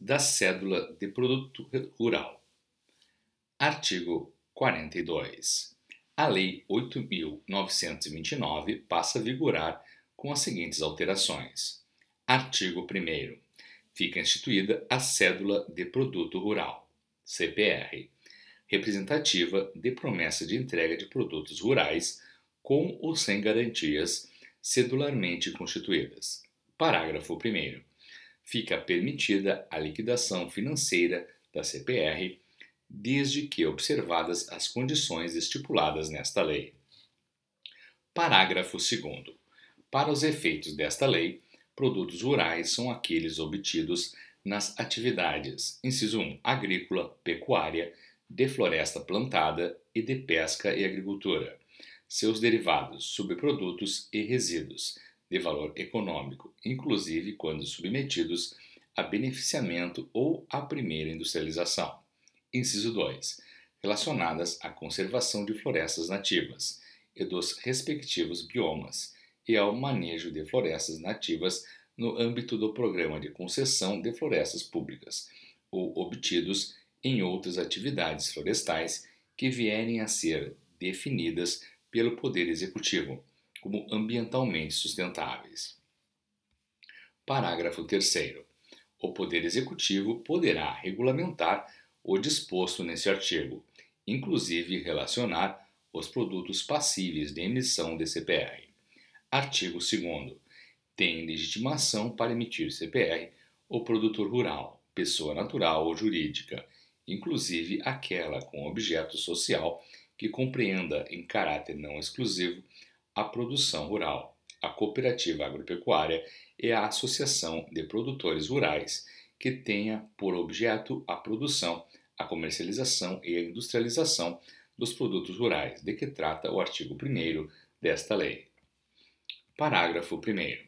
da Cédula de Produto Rural. Artigo 42. A Lei 8.929 passa a vigorar com as seguintes alterações. Artigo 1º. Fica instituída a Cédula de Produto Rural, CPR, representativa de promessa de entrega de produtos rurais com ou sem garantias cedularmente constituídas. Parágrafo 1º. Fica permitida a liquidação financeira da CPR desde que observadas as condições estipuladas nesta lei. Parágrafo 2º. Para os efeitos desta lei, produtos rurais são aqueles obtidos nas atividades, inciso 1, agrícola, pecuária, de floresta plantada e de pesca e agricultura, seus derivados, subprodutos e resíduos, de valor econômico, inclusive quando submetidos a beneficiamento ou à primeira industrialização. Inciso 2, relacionadas à conservação de florestas nativas e dos respectivos biomas, e ao manejo de florestas nativas no âmbito do Programa de Concessão de Florestas Públicas, ou obtidos em outras atividades florestais que vierem a ser definidas pelo Poder Executivo como ambientalmente sustentáveis. Parágrafo 3º. O Poder Executivo poderá regulamentar o disposto neste artigo, inclusive relacionar os produtos passíveis de emissão de CPR. Artigo 2º. Tem legitimação para emitir CPR o produtor rural, pessoa natural ou jurídica, inclusive aquela com objeto social que compreenda em caráter não exclusivo a produção rural, a cooperativa agropecuária e a associação de produtores rurais que tenha por objeto a produção, a comercialização e a industrialização dos produtos rurais, de que trata o artigo 1º desta lei. Parágrafo 1º.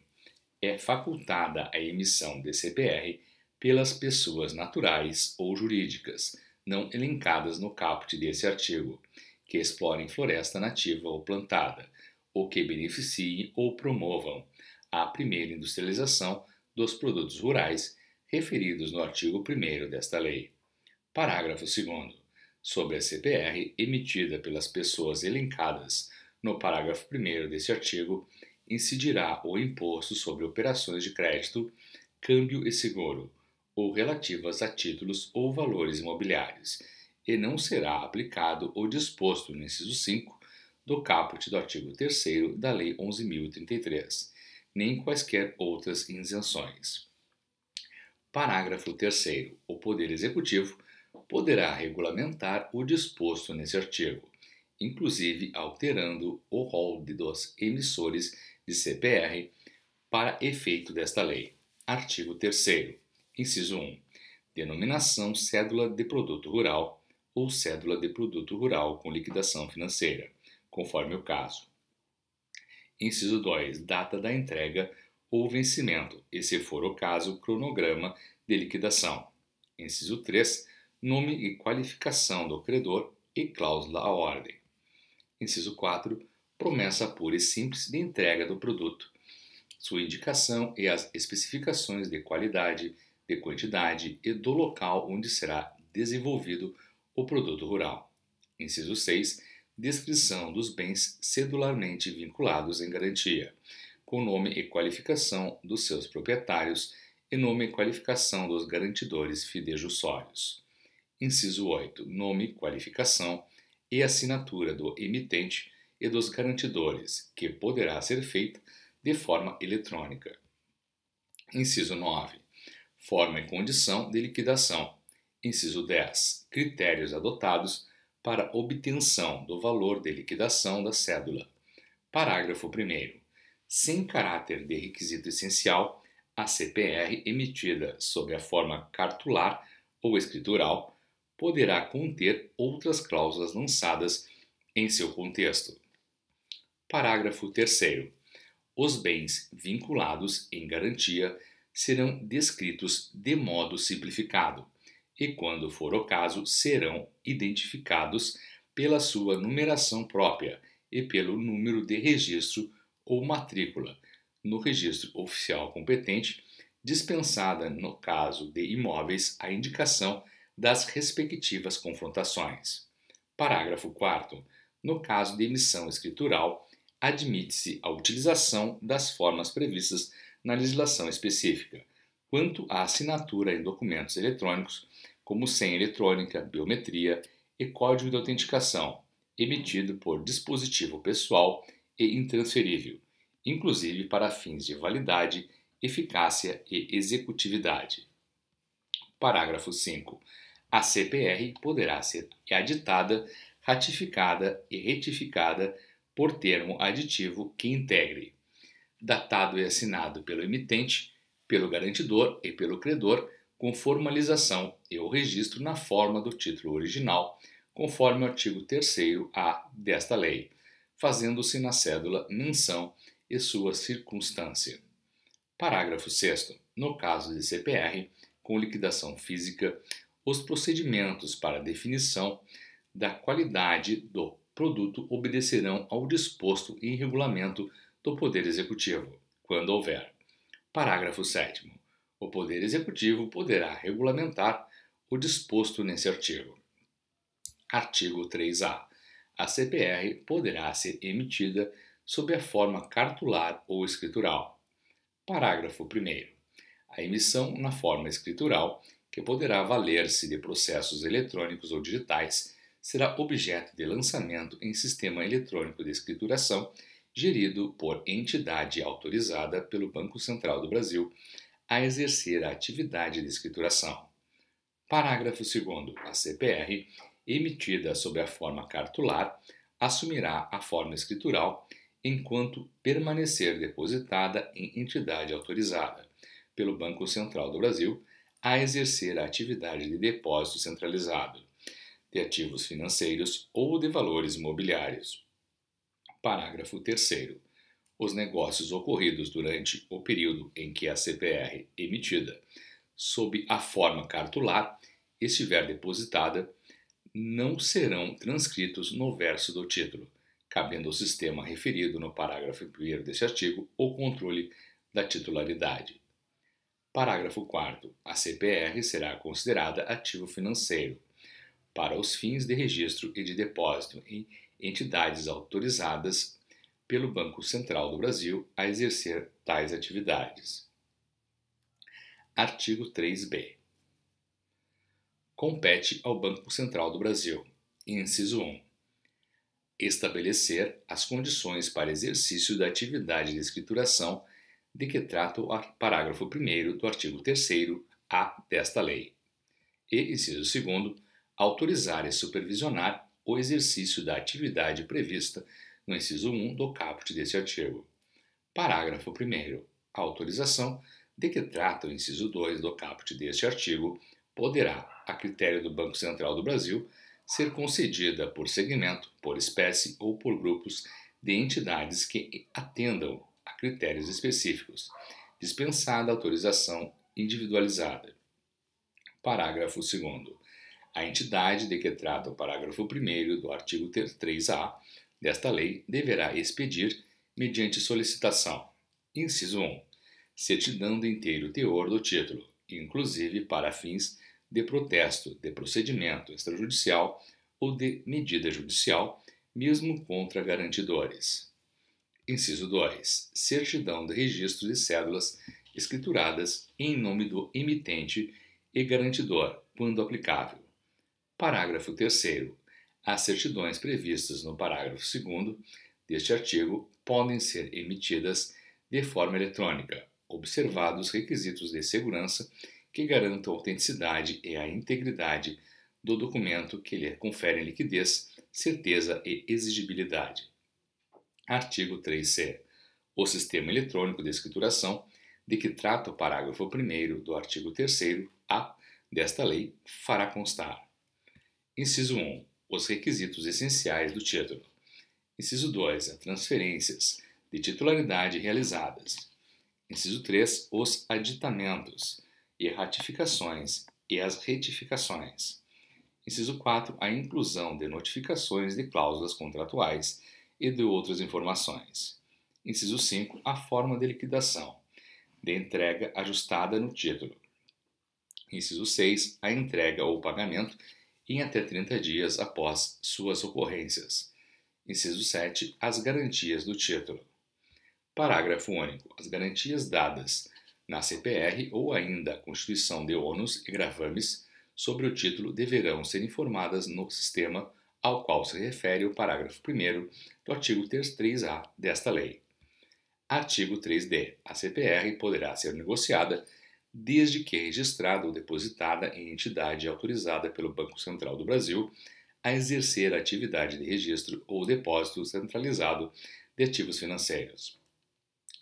É facultada a emissão de CPR pelas pessoas naturais ou jurídicas, não elencadas no caput desse artigo, que explorem floresta nativa ou plantada, ou que beneficiem ou promovam a primeira industrialização dos produtos rurais referidos no artigo 1º desta lei. Parágrafo 2º. Sobre a CPR emitida pelas pessoas elencadas no parágrafo 1º deste artigo, incidirá o imposto sobre operações de crédito, câmbio e seguro, ou relativas a títulos ou valores imobiliários, e não será aplicado o disposto no inciso 5 do caput do artigo 3º da Lei 11.033, nem quaisquer outras isenções. Parágrafo 3º. O Poder Executivo poderá regulamentar o disposto nesse artigo, inclusive alterando o rol dos emissores de CPR para efeito desta lei. Artigo 3º, inciso 1. Denominação Cédula de Produto Rural ou Cédula de Produto Rural com liquidação financeira, conforme o caso. Inciso 2. Data da entrega ou vencimento e, se for o caso, cronograma de liquidação. Inciso 3. Nome e qualificação do credor e cláusula à ordem. Inciso 4. Promessa pura e simples de entrega do produto, sua indicação e as especificações de qualidade, de quantidade e do local onde será desenvolvido o produto rural. Inciso 6. Descrição dos bens cedularmente vinculados em garantia, com nome e qualificação dos seus proprietários e nome e qualificação dos garantidores fidejussórios. Inciso 8. Nome, qualificação e assinatura do emitente e dos garantidores, que poderá ser feita de forma eletrônica. Inciso 9. Forma e condição de liquidação. Inciso 10. Critérios adotados para obtenção do valor de liquidação da cédula. Parágrafo 1º. Sem caráter de requisito essencial, a CPR emitida sob a forma cartular ou escritural poderá conter outras cláusulas lançadas em seu contexto. Parágrafo 3º. Os bens vinculados em garantia serão descritos de modo simplificado e, quando for o caso, serão identificados pela sua numeração própria e pelo número de registro ou matrícula no registro oficial competente dispensada, no caso de imóveis, a indicação das respectivas confrontações. Parágrafo 4º. No caso de emissão escritural, admite-se a utilização das formas previstas na legislação específica, quanto à assinatura em documentos eletrônicos, como senha eletrônica, biometria e código de autenticação, emitido por dispositivo pessoal e intransferível, inclusive para fins de validade, eficácia e executividade. Parágrafo 5. A CPR poderá ser aditada, ratificada e retificada por termo aditivo que integre, datado e assinado pelo emitente, pelo garantidor e pelo credor, com formalização e o registro na forma do título original, conforme o artigo 3º-A desta lei, fazendo-se na cédula menção e sua circunstância. Parágrafo 6º. No caso de CPR, com liquidação física, os procedimentos para definição da qualidade do produto obedecerão ao disposto em regulamento do Poder Executivo, quando houver. Parágrafo 7º. O Poder Executivo poderá regulamentar o disposto nesse artigo. Artigo 3A. A CPR poderá ser emitida sob a forma cartular ou escritural. Parágrafo 1º. A emissão na forma escritural, que poderá valer-se de processos eletrônicos ou digitais, será objeto de lançamento em sistema eletrônico de escrituração, gerido por entidade autorizada pelo Banco Central do Brasil a exercer a atividade de escrituração. Parágrafo 2º. A CPR, emitida sob a forma cartular, assumirá a forma escritural enquanto permanecer depositada em entidade autorizada pelo Banco Central do Brasil a exercer a atividade de depósito centralizado de ativos financeiros ou de valores mobiliários. Parágrafo 3º. Os negócios ocorridos durante o período em que a CPR emitida, sob a forma cartular, estiver depositada, não serão transcritos no verso do título, cabendo ao sistema referido no parágrafo 1º deste artigo o controle da titularidade. Parágrafo 4º. A CPR será considerada ativo financeiro para os fins de registro e de depósito em entidades autorizadas pelo Banco Central do Brasil a exercer tais atividades. Artigo 3b. Compete ao Banco Central do Brasil, inciso 1, estabelecer as condições para exercício da atividade de escrituração de que trata o parágrafo 1º do artigo 3º-A desta lei, e, inciso 2º, autorizar e supervisionar o exercício da atividade prevista no inciso 1 do caput deste artigo. Parágrafo 1º. A autorização de que trata o inciso 2 do caput deste artigo poderá, a critério do Banco Central do Brasil, ser concedida por segmento, por espécie ou por grupos de entidades que atendam a critérios específicos, dispensada a autorização individualizada. Parágrafo 2º. A entidade de que trata o parágrafo 1º do artigo 3A desta lei deverá expedir, mediante solicitação, inciso 1, certidão do inteiro teor do título, inclusive para fins de protesto, de procedimento extrajudicial ou de medida judicial, mesmo contra garantidores. Inciso 2, certidão de registro de cédulas escrituradas em nome do emitente e garantidor, quando aplicável. Parágrafo 3º. As certidões previstas no parágrafo 2º deste artigo podem ser emitidas de forma eletrônica, observados requisitos de segurança que garantam a autenticidade e a integridade do documento que lhe conferem liquidez, certeza e exigibilidade. Artigo 3C. O sistema eletrônico de escrituração, de que trata o parágrafo 1º do artigo 3º-A desta lei, fará constar: inciso 1. Os requisitos essenciais do título. Inciso 2. As transferências de titularidade realizadas. Inciso 3. Os aditamentos e ratificações e as retificações. Inciso 4. A inclusão de notificações de cláusulas contratuais e de outras informações. Inciso 5. A forma de liquidação, de entrega ajustada no título. Inciso 6. A entrega ou pagamento em até 30 dias após suas ocorrências. Inciso 7. As garantias do título. Parágrafo único. As garantias dadas na CPR ou ainda a constituição de ônus e gravames sobre o título deverão ser informadas no sistema ao qual se refere o parágrafo 1º do artigo 3A desta lei. Artigo 3D. A CPR poderá ser negociada desde que registrada ou depositada em entidade autorizada pelo Banco Central do Brasil a exercer a atividade de registro ou depósito centralizado de ativos financeiros.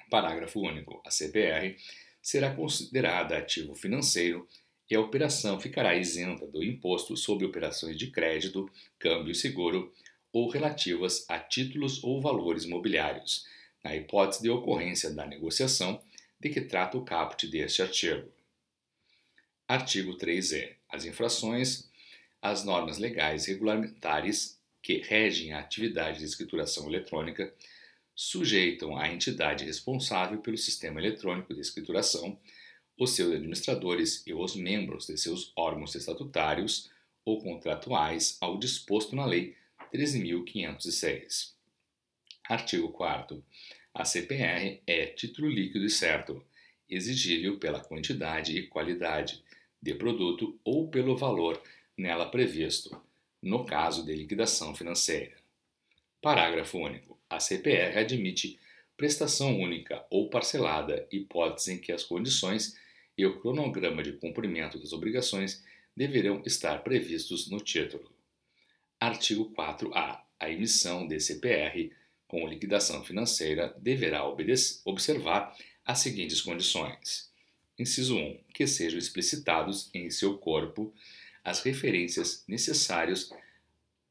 Parágrafo único. A CPR será considerada ativo financeiro e a operação ficará isenta do imposto sobre operações de crédito, câmbio e seguro ou relativas a títulos ou valores mobiliários, na hipótese de ocorrência da negociação de que trata o caput deste artigo. Artigo 3E. As infrações às normas legais e regulamentares que regem a atividade de escrituração eletrônica sujeitam a entidade responsável pelo sistema eletrônico de escrituração, os seus administradores e os membros de seus órgãos estatutários ou contratuais ao disposto na Lei 13.506. Artigo 4º. A CPR é título líquido e certo, exigível pela quantidade e qualidade de produto ou pelo valor nela previsto, no caso de liquidação financeira. Parágrafo único. A CPR admite prestação única ou parcelada, hipótese em que as condições e o cronograma de cumprimento das obrigações deverão estar previstos no título. Artigo 4A. A emissão de CPR com liquidação financeira deverá observar as seguintes condições. Inciso 1. Que sejam explicitados em seu corpo as referências necessárias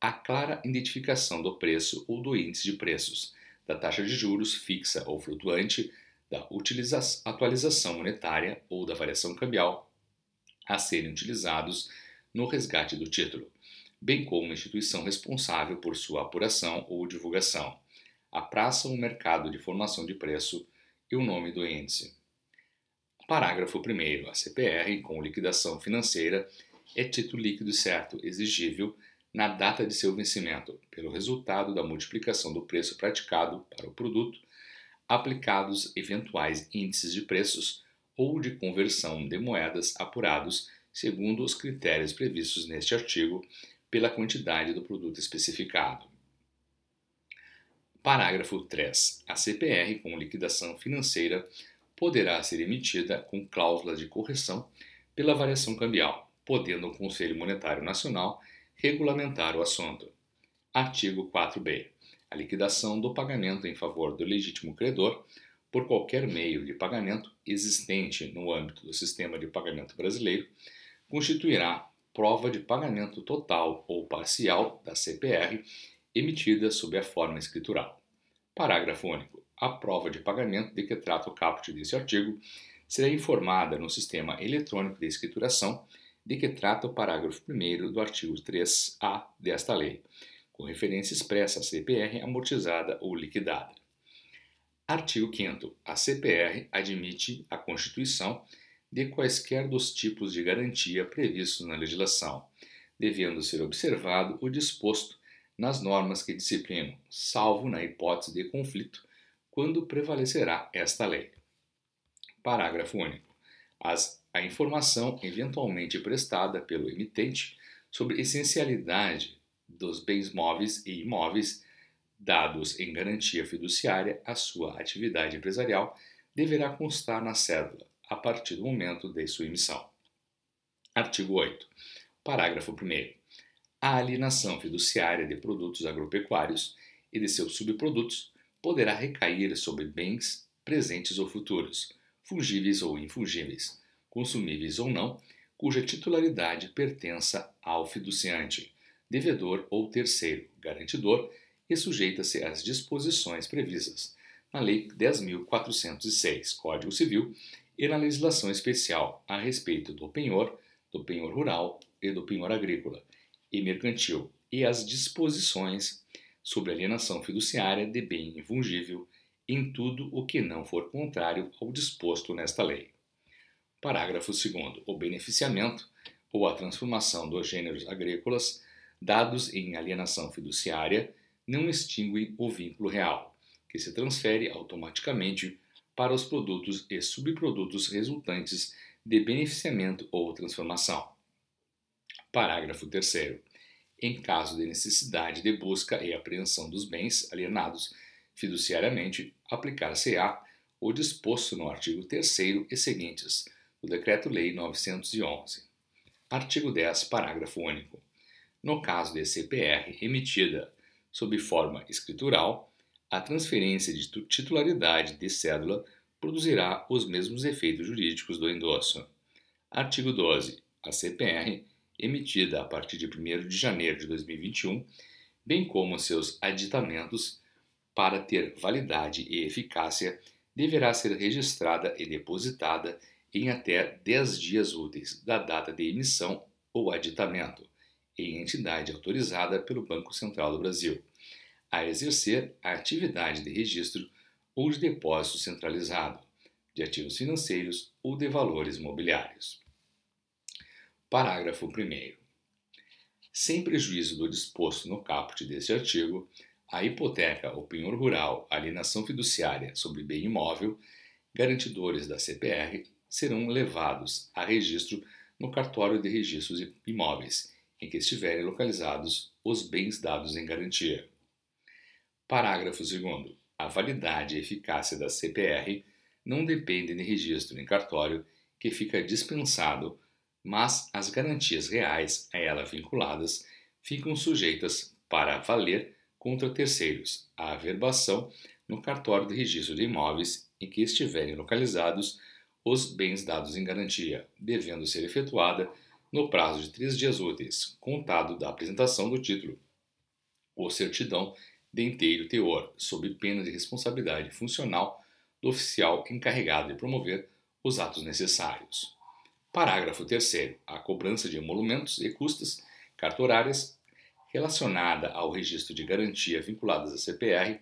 à clara identificação do preço ou do índice de preços, da taxa de juros fixa ou flutuante, da atualização monetária ou da variação cambial a serem utilizados no resgate do título, bem como a instituição responsável por sua apuração ou divulgação, a praça ou mercado de formação de preço e o nome do índice. Parágrafo 1º. A CPR com liquidação financeira é título líquido e certo, exigível na data de seu vencimento, pelo resultado da multiplicação do preço praticado para o produto, aplicados eventuais índices de preços ou de conversão de moedas apurados segundo os critérios previstos neste artigo pela quantidade do produto especificado. Parágrafo 3. A CPR com liquidação financeira poderá ser emitida com cláusulas de correção pela variação cambial, podendo o Conselho Monetário Nacional regulamentar o assunto. Artigo 4b. A liquidação do pagamento em favor do legítimo credor por qualquer meio de pagamento existente no âmbito do sistema de pagamento brasileiro constituirá prova de pagamento total ou parcial da CPR emitida sob a forma escritural. Parágrafo único. A prova de pagamento de que trata o caput deste artigo será informada no sistema eletrônico de escrituração de que trata o parágrafo 1º do artigo 3A desta lei, com referência expressa à CPR amortizada ou liquidada. Artigo 5º. A CPR admite a constituição de quaisquer dos tipos de garantia previstos na legislação, devendo ser observado o disposto nas normas que disciplinam, salvo na hipótese de conflito, quando prevalecerá esta lei. Parágrafo único. A informação eventualmente prestada pelo emitente sobre essencialidade dos bens móveis e imóveis dados em garantia fiduciária à sua atividade empresarial deverá constar na cédula, a partir do momento de sua emissão. Artigo 8. Parágrafo 1º. A alienação fiduciária de produtos agropecuários e de seus subprodutos poderá recair sobre bens presentes ou futuros, fungíveis ou infungíveis, consumíveis ou não, cuja titularidade pertença ao fiduciante, devedor ou terceiro garantidor e sujeita-se às disposições previstas na Lei 10.406, Código Civil, e na legislação especial a respeito do penhor rural e do penhor agrícola e mercantil, e as disposições sobre alienação fiduciária de bem infungível em tudo o que não for contrário ao disposto nesta lei. Parágrafo 2º. O beneficiamento ou a transformação dos gêneros agrícolas dados em alienação fiduciária não extinguem o vínculo real, que se transfere automaticamente para os produtos e subprodutos resultantes de beneficiamento ou transformação. Parágrafo 3º. Em caso de necessidade de busca e apreensão dos bens alienados fiduciariamente, aplicar-se-á o disposto no artigo 3º e seguintes do Decreto-Lei nº 911. Artigo 10, parágrafo único. No caso de CPR emitida sob forma escritural, a transferência de titularidade de cédula produzirá os mesmos efeitos jurídicos do endosso. Artigo 12. A CPR, emitida a partir de 1º de janeiro de 2021, bem como seus aditamentos, para ter validade e eficácia, deverá ser registrada e depositada em até 10 dias úteis da data de emissão ou aditamento, em entidade autorizada pelo Banco Central do Brasil, a exercer a atividade de registro ou de depósito centralizado, de ativos financeiros ou de valores mobiliários. Parágrafo 1º. Sem prejuízo do disposto no caput deste artigo, a hipoteca ou penhor rural, alienação fiduciária sobre bem imóvel, garantidores da CPR serão levados a registro no cartório de registros imóveis, em que estiverem localizados os bens dados em garantia. Parágrafo 2º. A validade e eficácia da CPR não dependem de registro em cartório, que fica dispensado, mas as garantias reais a ela vinculadas ficam sujeitas, para valer contra terceiros, à averbação no cartório de registro de imóveis em que estiverem localizados os bens dados em garantia, devendo ser efetuada no prazo de 3 dias úteis, contado da apresentação do título, ou certidão de inteiro teor, sob pena de responsabilidade funcional do oficial encarregado de promover os atos necessários. Parágrafo 3º. A cobrança de emolumentos e custas cartorárias relacionada ao registro de garantia vinculadas à CPR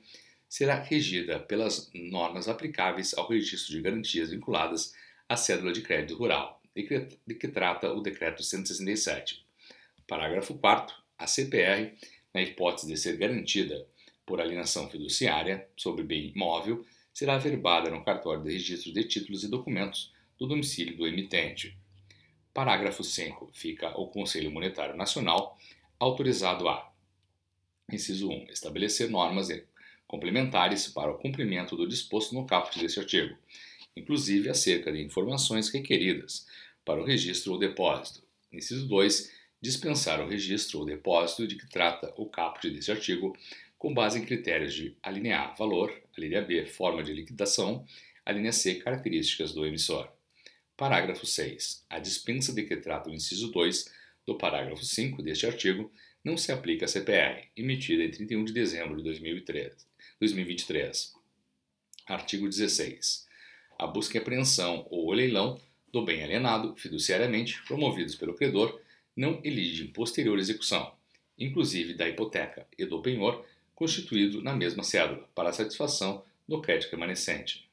será regida pelas normas aplicáveis ao registro de garantias vinculadas à cédula de crédito rural, de que trata o Decreto 167. Parágrafo 4º. A CPR, na hipótese de ser garantida por alienação fiduciária sobre bem imóvel, será averbada no cartório de registro de títulos e documentos do domicílio do emitente. Parágrafo 5º. Fica o Conselho Monetário Nacional autorizado a: inciso 1. Estabelecer normas complementares para o cumprimento do disposto no caput deste artigo, inclusive acerca de informações requeridas para o registro ou depósito. Inciso 2. Dispensar o registro ou depósito de que trata o caput deste artigo com base em critérios de alínea A, valor, alínea B, forma de liquidação, alínea C, características do emissor. Parágrafo 6. A dispensa de que trata o inciso 2 do parágrafo 5 deste artigo não se aplica à CPR, emitida em 31 de dezembro de 2023. Artigo 16. A busca e apreensão ou o leilão do bem alienado fiduciariamente promovidos pelo credor não eligem posterior execução, inclusive da hipoteca e do penhor constituído na mesma cédula, para a satisfação do crédito remanescente.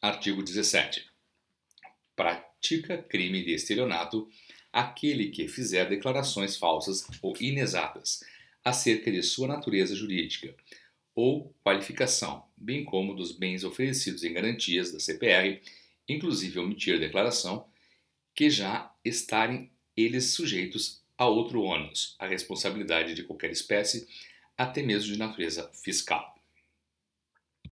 Artigo 17. Pratica crime de estelionato aquele que fizer declarações falsas ou inexatas acerca de sua natureza jurídica ou qualificação, bem como dos bens oferecidos em garantias da CPR, inclusive omitir declaração, que já estarem eles sujeitos a outro ônus, a responsabilidade de qualquer espécie, até mesmo de natureza fiscal.